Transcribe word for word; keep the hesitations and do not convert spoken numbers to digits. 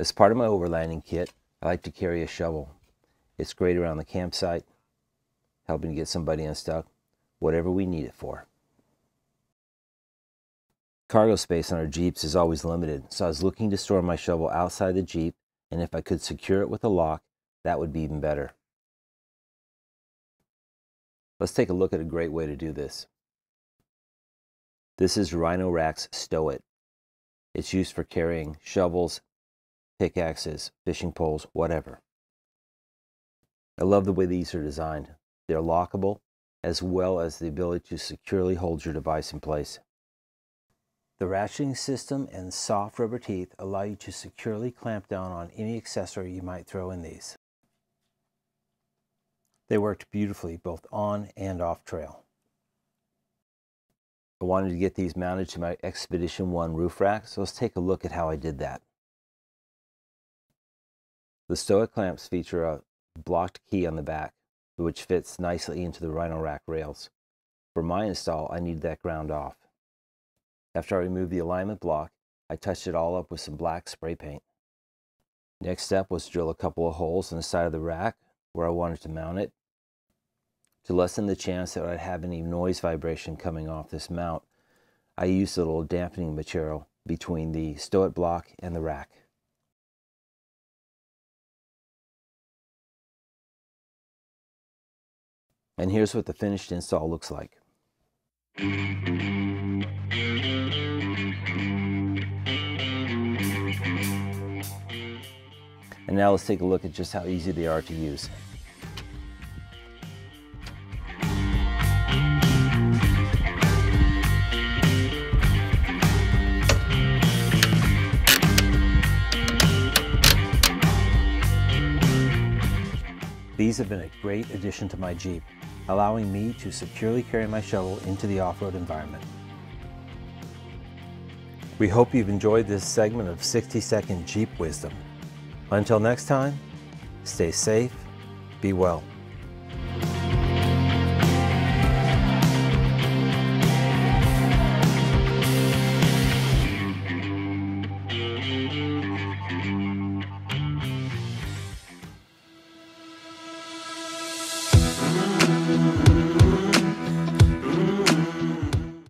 As part of my overlanding kit, I like to carry a shovel. It's great around the campsite, helping to get somebody unstuck, whatever we need it for. Cargo space on our Jeeps is always limited, so I was looking to store my shovel outside the Jeep, and if I could secure it with a lock, that would be even better. Let's take a look at a great way to do this. This is Rhino Rack's Stow It. It's used for carrying shovels, pickaxes, fishing poles, whatever. I love the way these are designed. They're lockable, as well as the ability to securely hold your device in place. The ratcheting system and soft rubber teeth allow you to securely clamp down on any accessory you might throw in these. They worked beautifully both on and off trail. I wanted to get these mounted to my Expedition One roof rack, so let's take a look at how I did that. The Stow It clamps feature a blocked key on the back, which fits nicely into the Rhino Rack rails. For my install, I needed that ground off. After I removed the alignment block, I touched it all up with some black spray paint. Next step was to drill a couple of holes in the side of the rack where I wanted to mount it. To lessen the chance that I'd have any noise vibration coming off this mount, I used a little dampening material between the Stow It block and the rack. And here's what the finished install looks like. And now let's take a look at just how easy they are to use. These have been a great addition to my Jeep, allowing me to securely carry my shovel into the off-road environment. We hope you've enjoyed this segment of sixty second Jeep Wisdom. Until next time, stay safe, be well.